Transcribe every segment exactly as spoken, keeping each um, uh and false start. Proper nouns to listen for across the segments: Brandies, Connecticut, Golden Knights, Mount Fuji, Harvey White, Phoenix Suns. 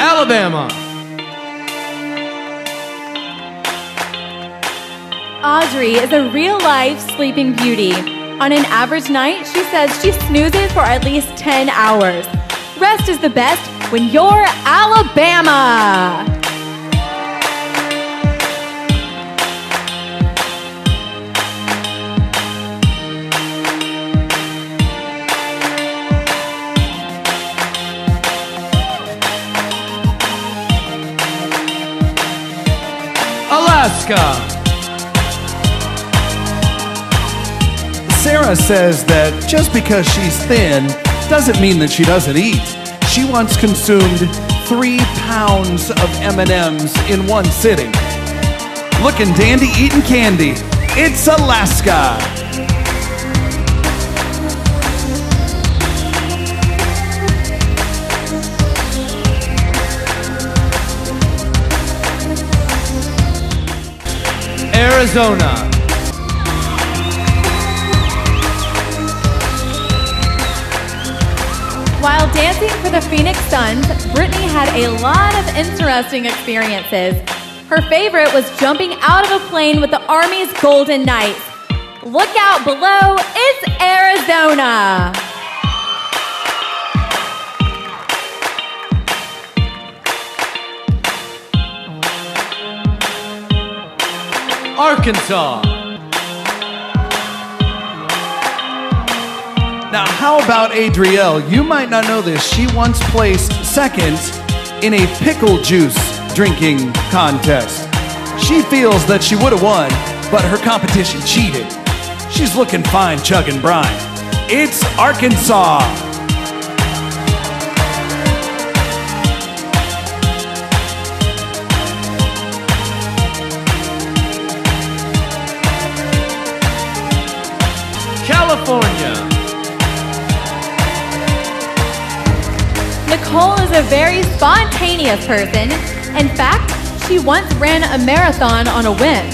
Alabama. Audrey is a real-life sleeping beauty. On an average night, she says she snoozes for at least ten hours. Rest is the best when you're Alabama. Alaska. Sarah says that just because she's thin doesn't mean that she doesn't eat. She once consumed three pounds of M and M's in one sitting. Looking dandy, eating candy. It's Alaska. Arizona. While dancing for the Phoenix Suns, Brittany had a lot of interesting experiences. Her favorite was jumping out of a plane with the Army's Golden Knights. Look out below, it's Arizona! Arkansas. Now, how about Adrielle? You might not know this. She once placed second in a pickle juice drinking contest. She feels that she would have won, but her competition cheated. She's looking fine chugging brine. It's Arkansas. California. Nicole is a very spontaneous person. In fact, she once ran a marathon on a whim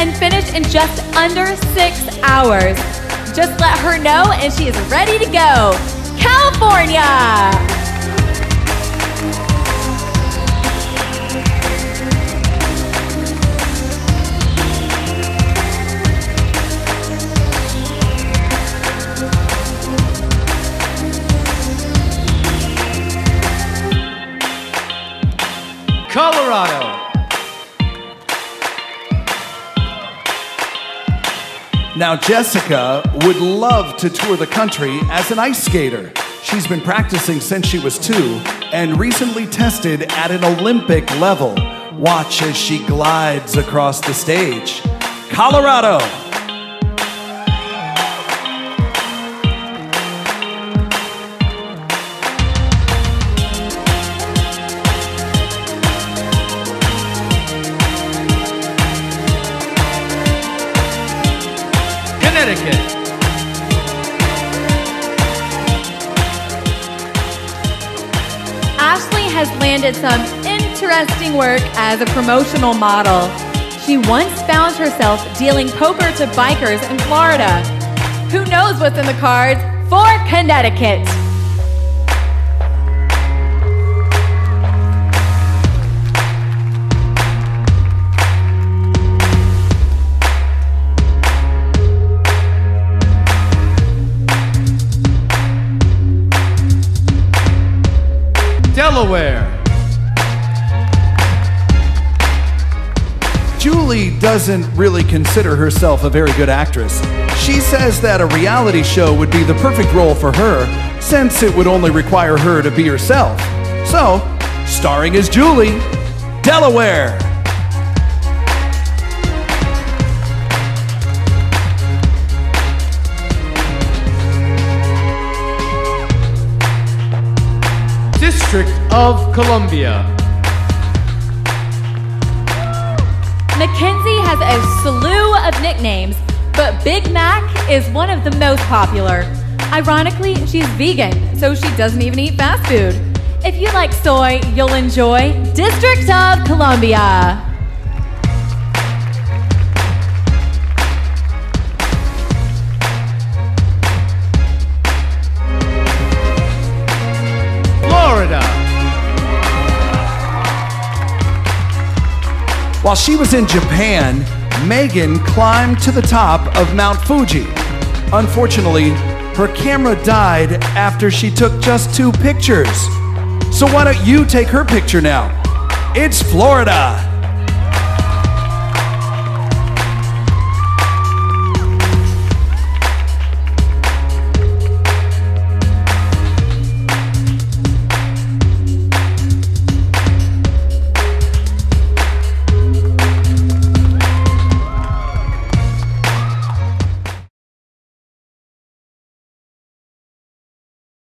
and finished in just under six hours. Just let her know and she is ready to go. California! Colorado. Now, Jessica would love to tour the country as an ice skater. She's been practicing since she was two and recently tested at an Olympic level. Watch as she glides across the stage. Colorado. Ashley has landed some interesting work as a promotional model. She once found herself dealing poker to bikers in Florida. Who knows what's in the cards for Connecticut? Delaware. Julie doesn't really consider herself a very good actress. She says that a reality show would be the perfect role for her, since it would only require her to be herself. So, starring as Julie, Delaware. District of Columbia. Mackenzie has a slew of nicknames, but Big Mac is one of the most popular. Ironically, she's vegan, so she doesn't even eat fast food. If you like soy, you'll enjoy District of Columbia. While she was in Japan, Megan climbed to the top of Mount Fuji. Unfortunately, her camera died after she took just two pictures. So why don't you take her picture now? It's Florida.